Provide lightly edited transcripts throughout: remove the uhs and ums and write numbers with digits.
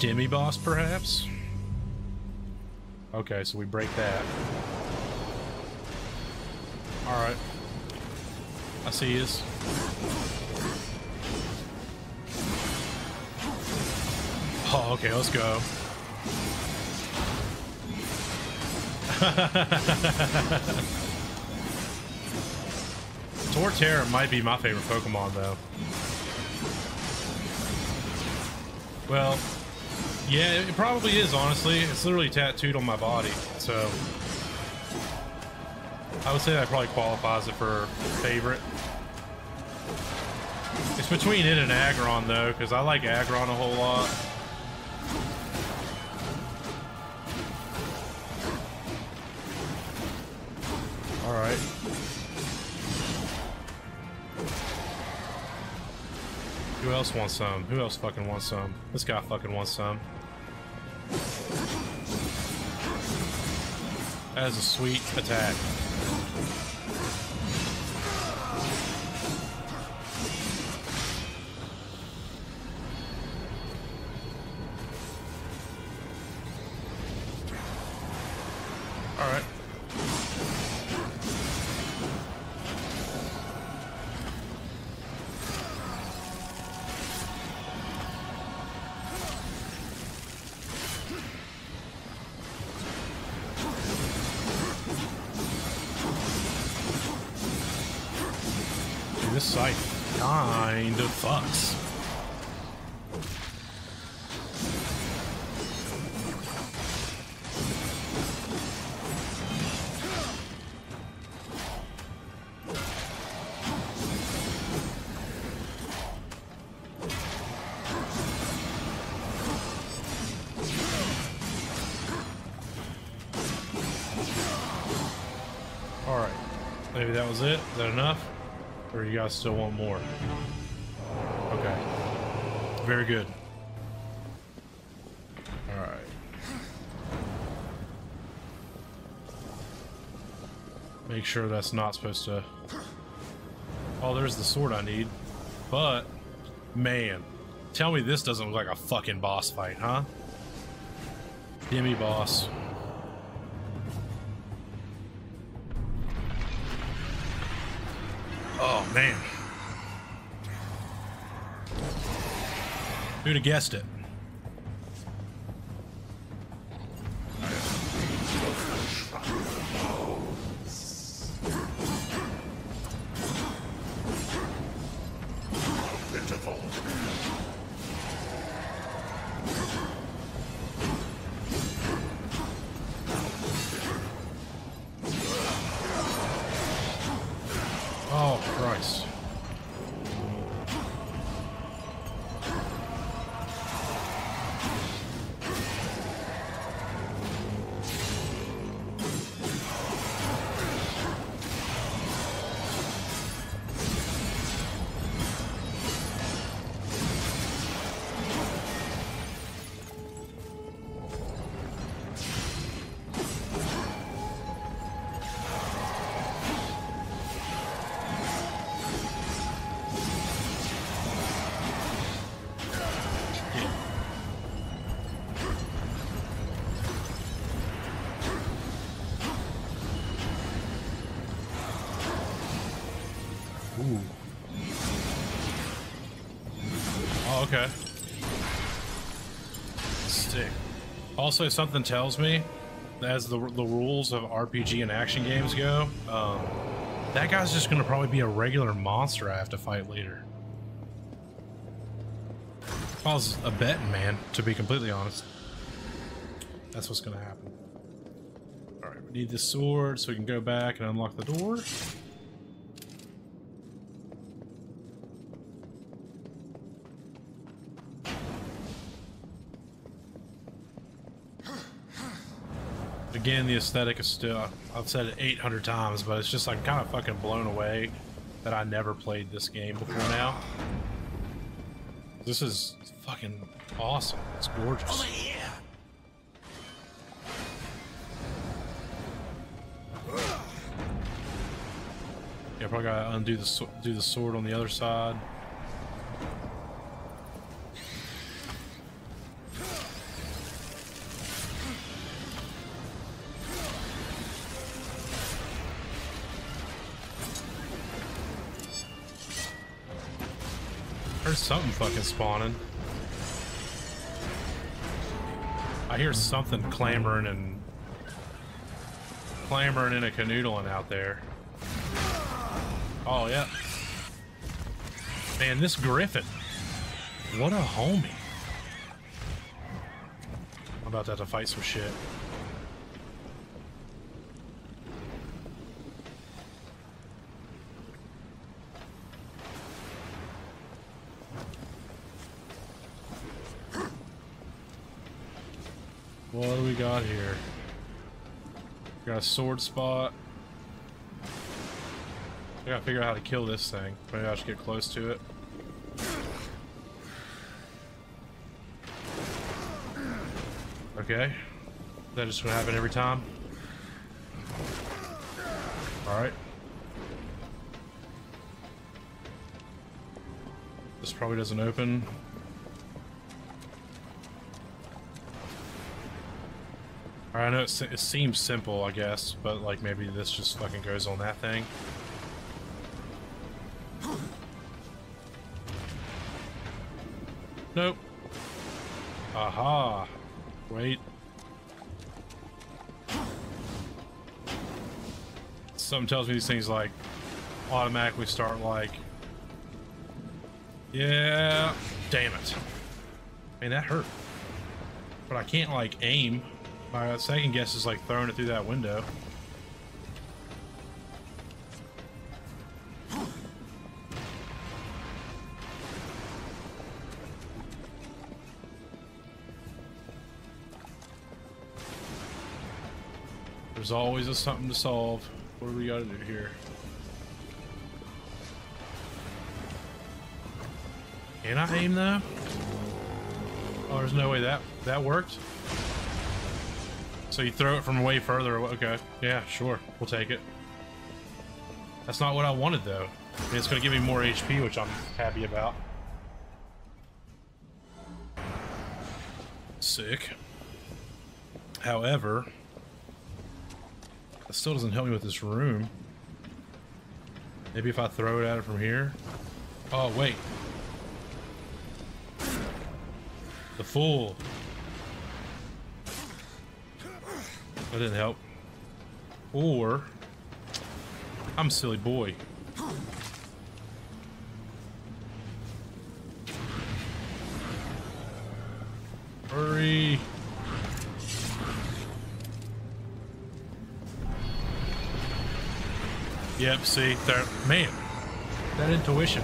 Demi-boss, perhaps? Okay, so we break that. Alright. I see yous. Oh, okay, let's go. Torterra might be my favorite Pokemon, though. Well, yeah, it probably is, honestly. It's literally tattooed on my body, so I would say that probably qualifies it for favorite. It's between it and Agron, though, because I like Agron a whole lot. Alright. Who else wants some? Who else fucking wants some? This guy fucking wants some. That is a sweet attack. Alright. Site kind of fucks. All right, maybe that was it. Is that enough? Or you guys still want more? Okay. Very good. Alright. Make sure that's not supposed to... Oh, there's the sword I need. But, man. Tell me this doesn't look like a fucking boss fight, huh? Demi boss. Oh, man. Who'd have guessed it? Okay. Stick. Also, something tells me, as the rules of RPG and action games go, that guy's just gonna probably be a regular monster I have to fight later. I was a betting man, to be completely honest. That's what's gonna happen. All right, we need this sword so we can go back and unlock the door. Again, the aesthetic is still, I've said it 800 times, but it's just like kind of fucking blown away that I never played this game before now. This is fucking awesome. It's gorgeous. Oh, yeah. Yeah, probably gotta undo the sword on the other side. heard something fucking spawning. I hear something clamoring and clamoring in a canoodling out there. Oh yeah. Man, this Griffin. What a homie. I'm about to have to fight some shit. What do we got here? Got a sword spot. I gotta figure out how to kill this thing. Maybe I should get close to it. Okay. That just gonna happen every time. Alright. This probably doesn't open. I know it seems simple, I guess, but like maybe this just fucking goes on that thing. Nope. Aha. Wait. Something tells me these things like automatically start like. Yeah. Damn it. Man, that hurt. But I can't like aim. My second guess is like throwing it through that window. There's always a something to solve. What do we gotta do here? Can I aim though? Oh, there's no way that worked. So you throw it from way further away. Okay, yeah, sure, we'll take it. That's not what I wanted though. I mean, it's gonna give me more HP, which I'm happy about. Sick. However, that still doesn't help me with this room. Maybe if I throw it at it from here. Oh wait. The fool. That didn't help. Or I'm a silly boy. Hurry. Yep, see there, man. That intuition.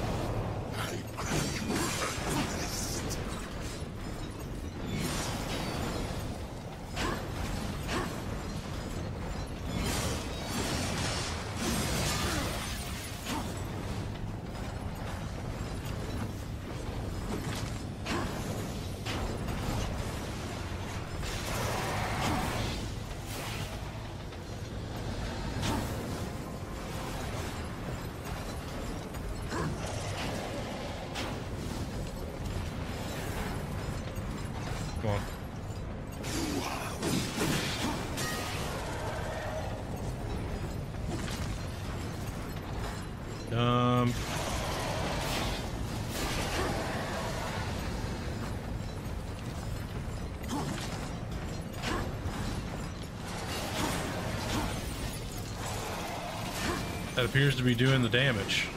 That appears to be doing the damage.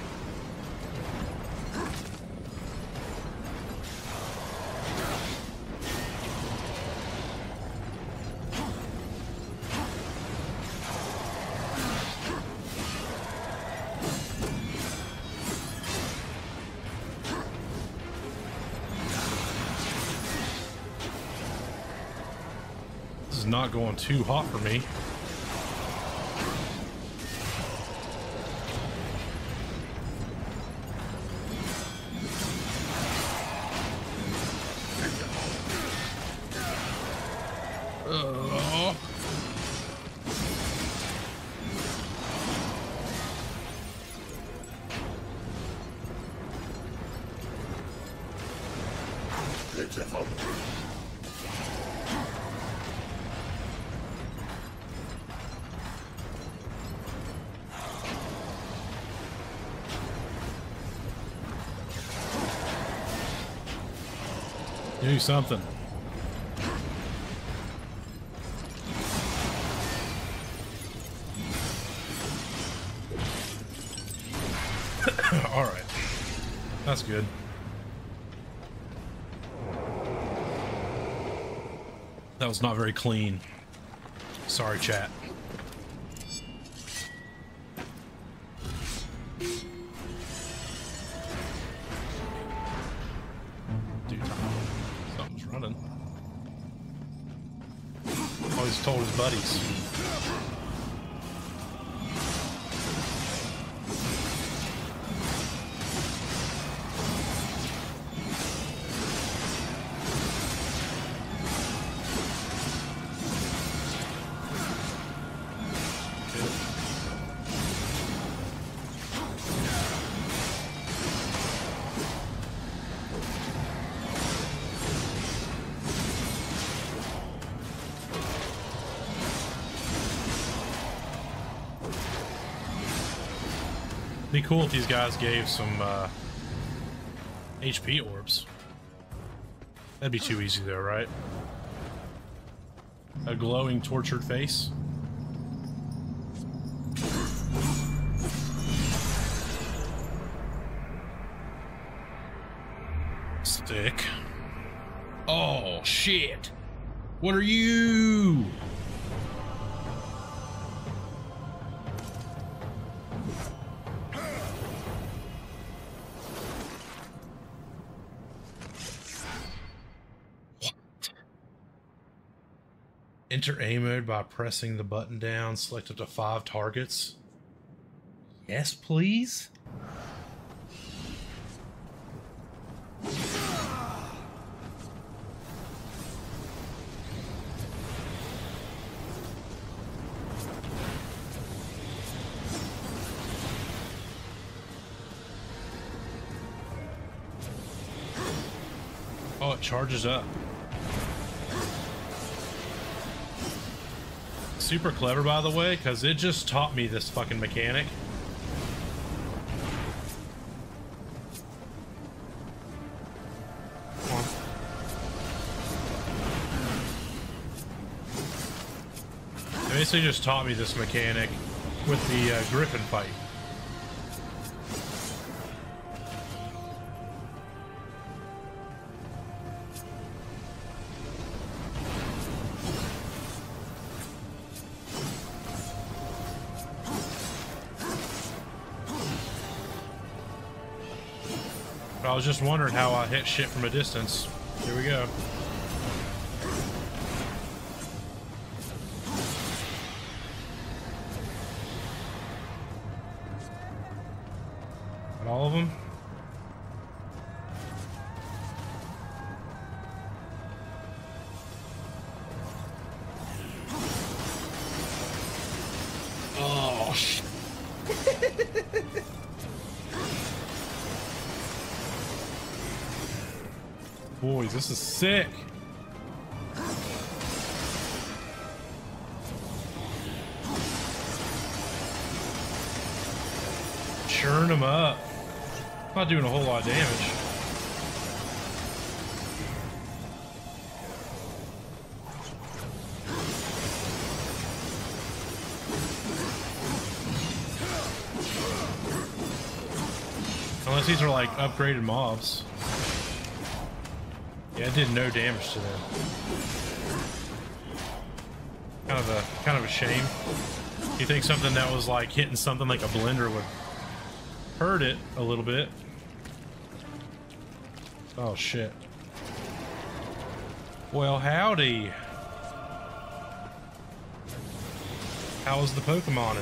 This is not going too hot for me. Do something. Alright. That's good. That was not very clean. Sorry, chat. Dude, something's running. Oh, he's told his buddies. It'd be cool if these guys gave some HP orbs. That'd be too easy though, right? A glowing, tortured face. Stick. Oh, shit. What are you? Enter aim mode by pressing the button down, select up to 5 targets. Yes, please? Oh, it charges up. Super clever, by the way, because it just taught me this fucking mechanic. It basically just taught me this mechanic with the Griffin fight. I was just wondering how I hit shit from a distance. Here we go. Got all of them? Oh, shit. Boys, this is sick. Churn them up. Not doing a whole lot of damage. Unless these are like upgraded mobs. Yeah, it did no damage to them. Kind of a shame. You think something that was like hitting something like a blender would hurt it a little bit? Oh shit. Well, howdy. How was the Pokemon?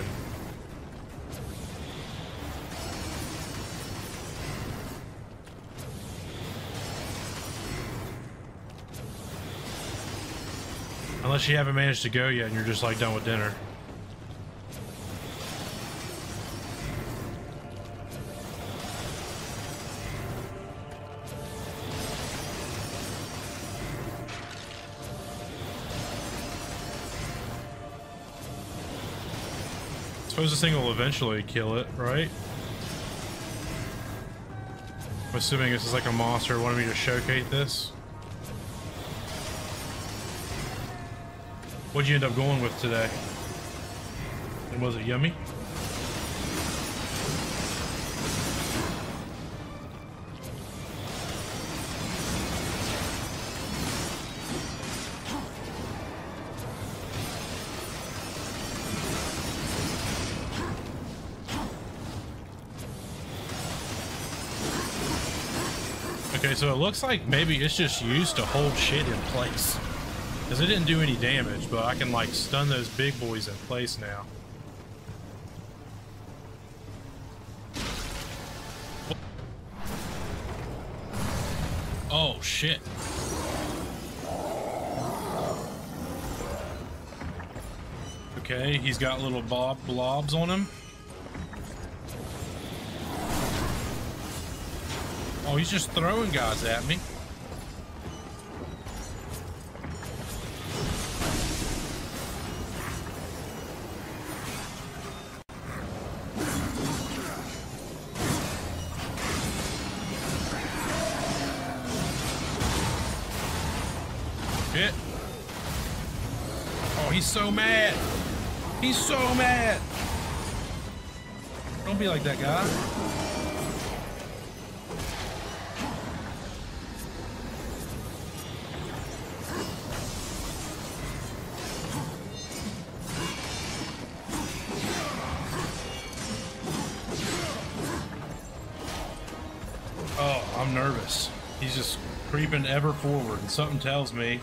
Unless you haven't managed to go yet and you're just like done with dinner. I suppose this thing will eventually kill it, right? I'm assuming this is like a monster wanted me to showcase this. What'd you end up going with today? And was it yummy? Okay, so it looks like maybe it's just used to hold shit in place. Because it didn't do any damage, but I can like stun those big boys in place now. Oh shit. Okay, he's got little blobs on him. Oh, he's just throwing guys at me. Shit. Oh, he's so mad. He's so mad. Don't be like that guy. Nervous. He's just creeping ever forward, and something tells me.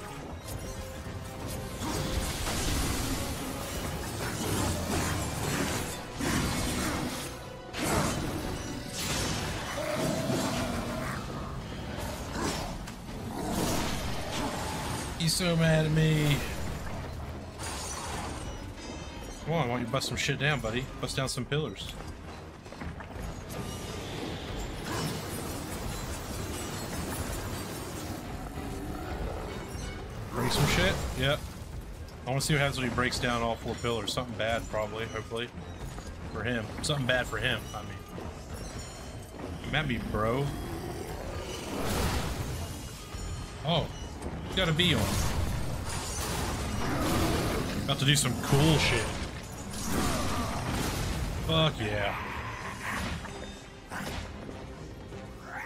He's so mad at me. Come on, why don't you bust some shit down, buddy? Bust down some pillars. Some shit? Yep. I want to see what happens when he breaks down all four pillars. Something bad, probably, hopefully. For him. Something bad for him, I mean. That be bro. Oh. He's got a bee on him. About to do some cool shit. Fuck yeah.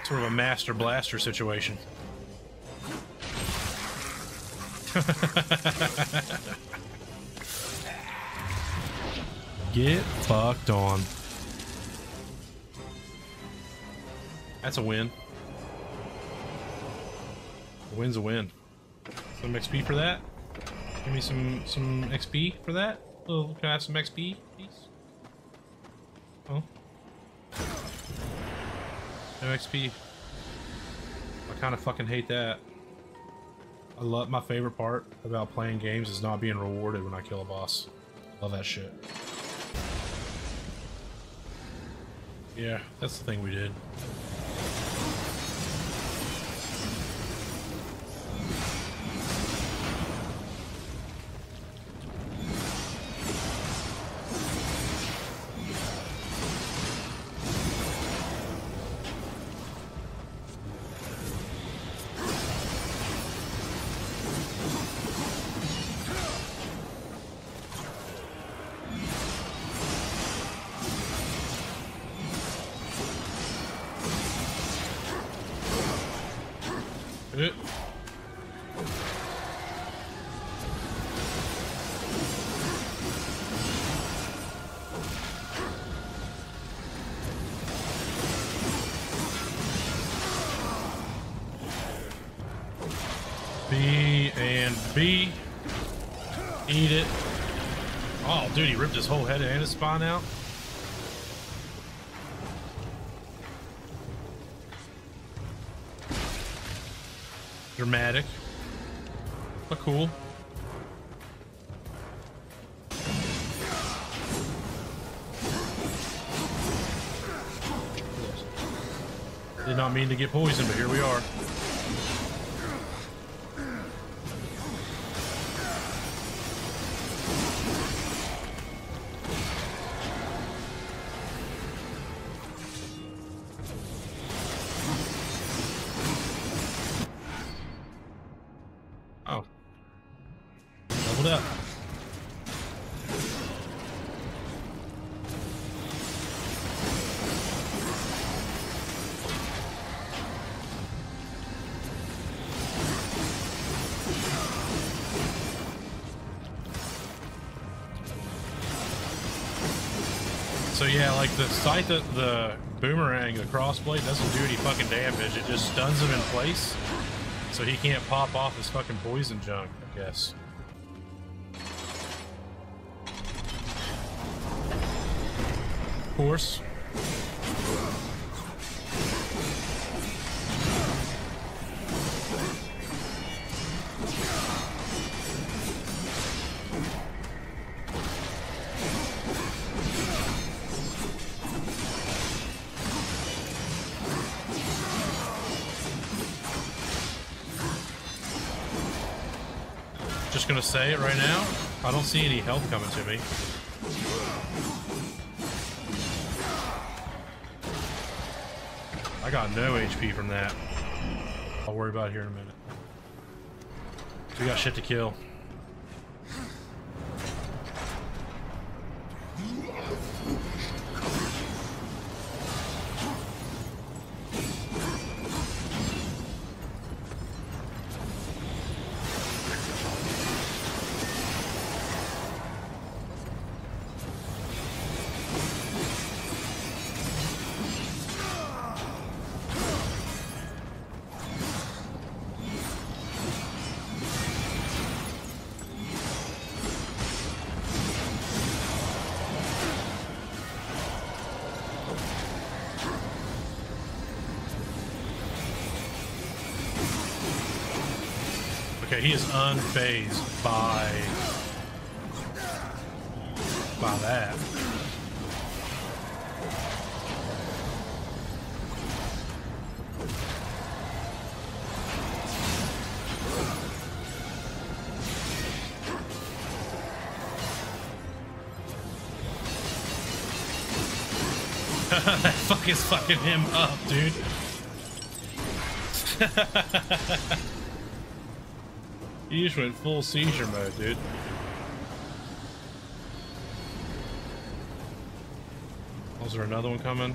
Sort of a master blaster situation. Get fucked on. That's a win. A win's a win. Some XP for that? Give me some XP for that? Oh, can I have some XP, please? Oh. No XP. I kind of fucking hate that. I love my favorite part about playing games is not being rewarded when I kill a boss. Love that shit. Yeah, that's the thing we did. B and B. Eat it. Oh, dude, he ripped his whole head and his spine out. Dramatic, but cool. Did not mean to get poisoned, but here we are. Up. So yeah, like the sight that the boomerang, the crossblade doesn't do any fucking damage. It just stuns him in place, so he can't pop off his fucking poison junk, I guess. Of course. Gonna say it right now, I don't see any health coming to me. I got no HP from that. I'll worry about it here in a minute. We got shit to kill. He is unfazed by that. That fuck is fucking him up, dude. You just went full seizure mode, dude. Was there another one coming?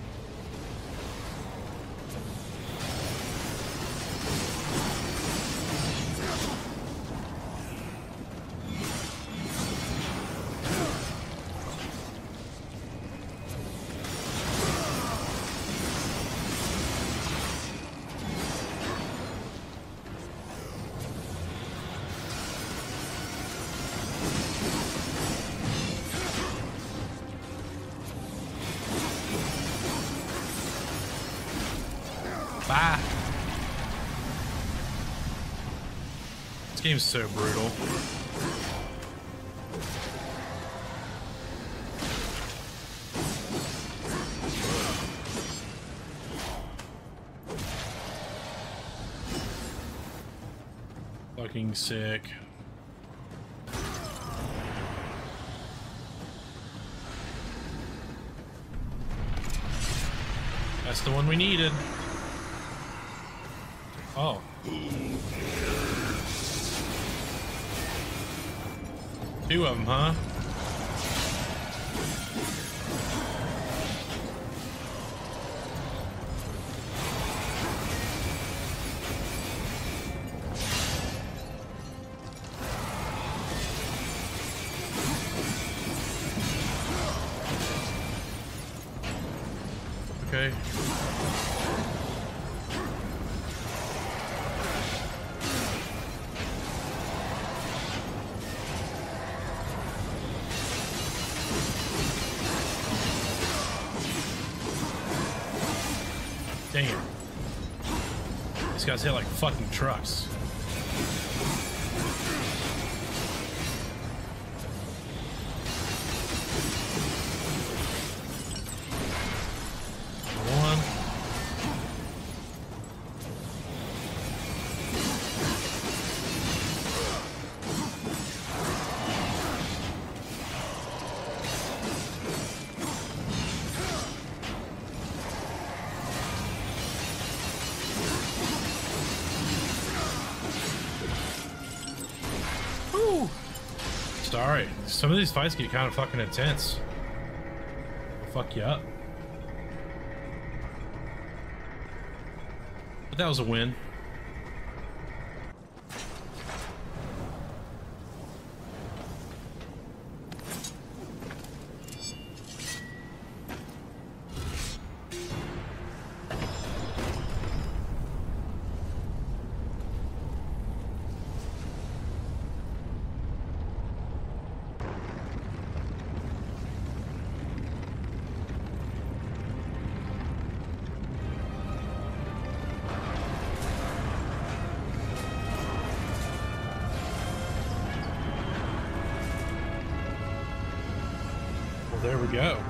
This game's so brutal. Fucking sick. That's the one we needed. Oh. Two of them, huh? Okay. These guys hit like fucking trucks. Sorry, some of these fights get kind of fucking intense. They'll fuck you up. But that was a win. There we go.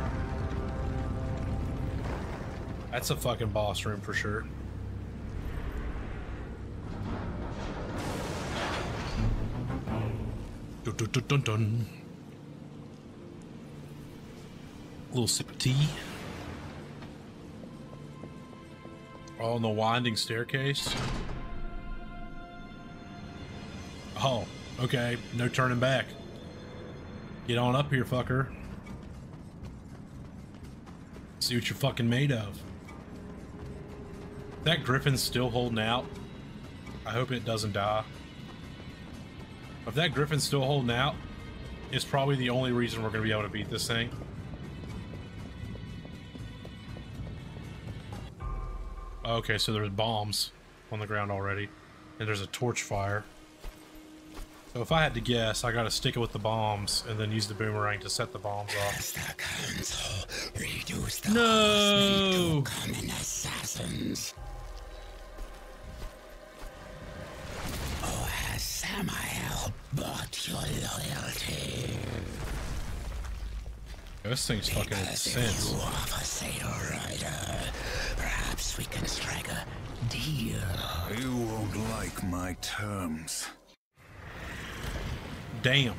That's a fucking boss room for sure. Dun, dun, dun, dun, dun. Little sip of tea. Oh, on the winding staircase. Oh, okay. No turning back. Get on up here, fucker. See what you're fucking made of. That Griffin's still holding out. I hope it doesn't die. If that Griffin's still holding out, it's probably the only reason we're going to be able to beat this thing. Okay, so there's bombs on the ground already. And there's a torch fire. So if I had to guess, I gotta stick it with the bombs and then use the boomerang to set the bombs off. No! Oh, has Samael bought your loyalty? This thing's fucking intense. You are a Satyr rider. Perhaps we can strike a deal. You won't like my terms. Damn.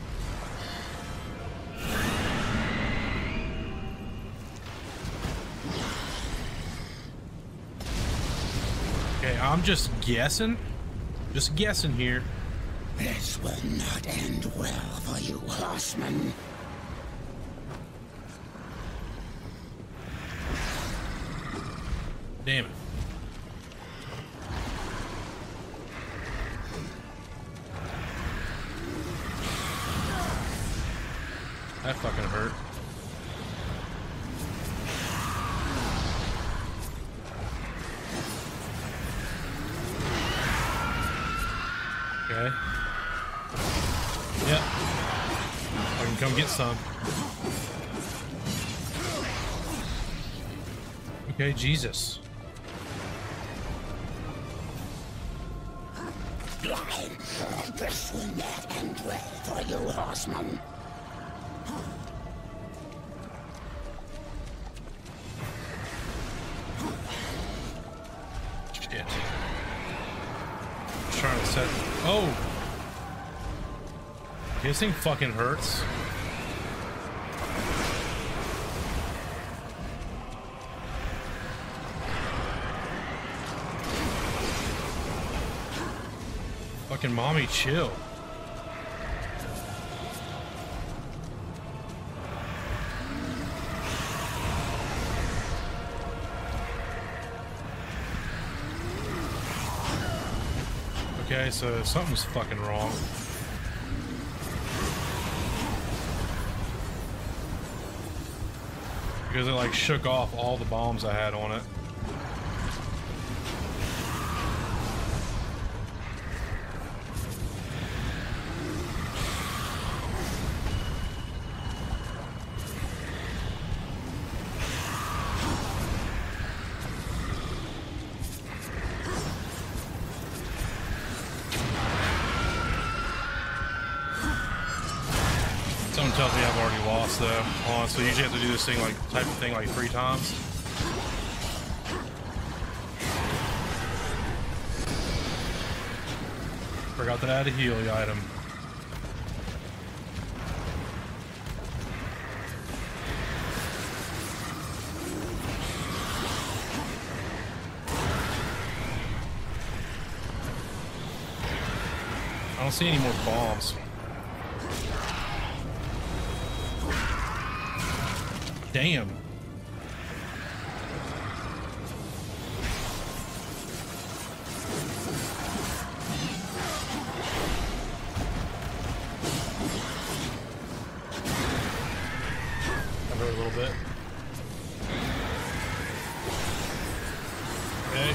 Okay, I'm just guessing. Just guessing here. This will not end well for you, horseman. Damn it. That fucking hurt. Okay. Yep. I can come get some. Okay, Jesus. This will not end well for you, horseman. Shit. Trying to set. Oh! This thing fucking hurts. Fucking mommy, chill. Okay, so something's fucking wrong. Because it like shook off all the bombs I had on it. So you usually have to do this thing like type of thing like 3 times. Forgot that I had a heal item. I don't see any more bombs. Damn. Cover a little bit. Okay.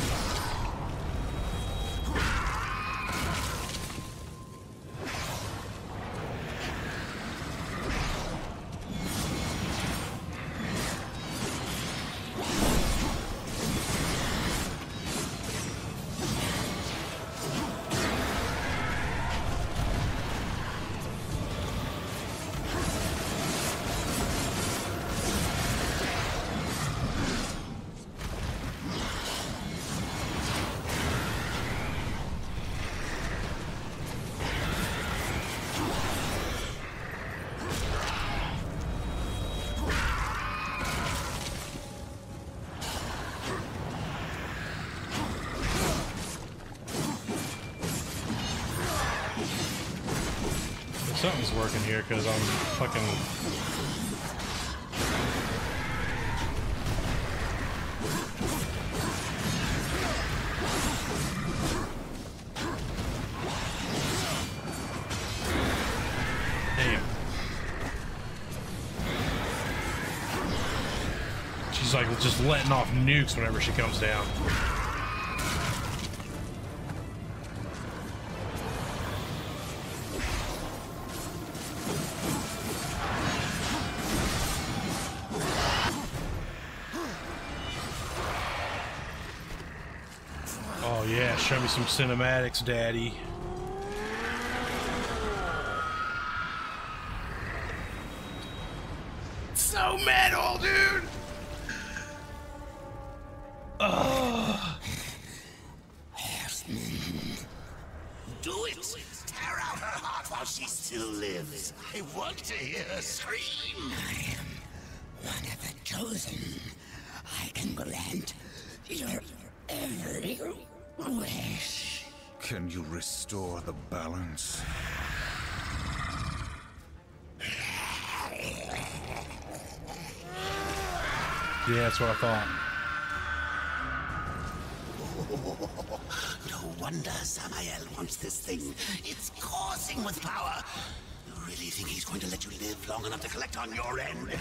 something's working here, because I'm fucking... Damn. She's like just letting off nukes whenever she comes down. Show me some cinematics, Daddy. It's so metal, dude. Oh. Do it! Tear out her heart while she still lives. I want to hear her scream. I am one of the chosen. I can grant your every wish. Can you restore the balance? Yeah, that's what I thought. No wonder Samael wants this thing. It's coursing with power. You really think he's going to let you live long enough to collect on your end?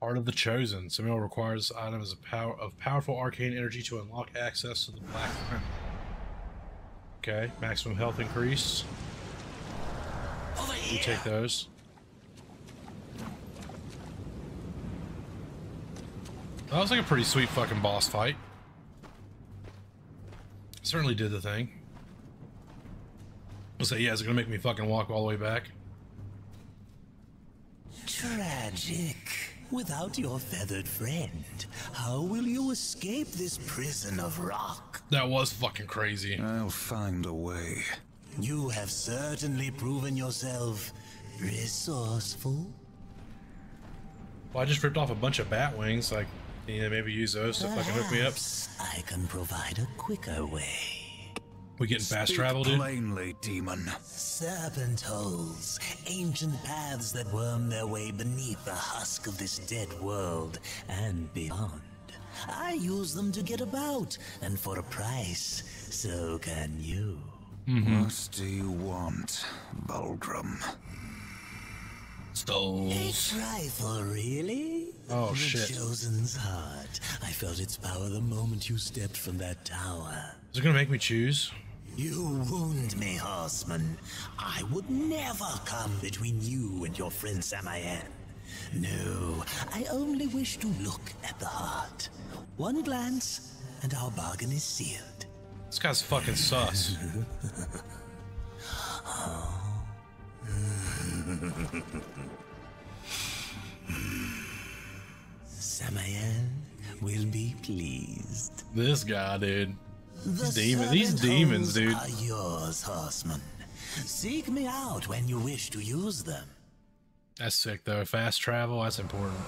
Heart of the Chosen. Samael requires this item as a power of powerful arcane energy to unlock access to the Black Ring. Okay, maximum health increase. We take those. That was like a pretty sweet fucking boss fight. Certainly did the thing. I'll say, yeah, it's gonna make me fucking walk all the way back. Tragic. Without your feathered friend, how will you escape this prison of rock? That was fucking crazy. I'll find a way. You have certainly proven yourself resourceful. Well, I just ripped off a bunch of bat wings. Like, you know, maybe use those to fucking hook me up. I can provide a quicker way. We getting fast travel, dude? Plainly, demon. Serpent holes, ancient paths that worm their way beneath the husk of this dead world and beyond. I use them to get about, and for a price, so can you. Mm-hmm. What do you want, Vulgrim? Stones. A trifle, really? Oh, the shit. Chosen's heart. I felt its power the moment you stepped from that tower. Is it gonna make me choose? You wound me, horseman. I would never come between you and your friend Samael. No, I only wish to look at the heart. One glance, and our bargain is sealed. This guy's fucking sus. Oh. Samael will be pleased. This guy, dude. These demons, dude. Are yours, horseman. Seek me out when you wish to use them. That's sick, though. Fast travel, that's important.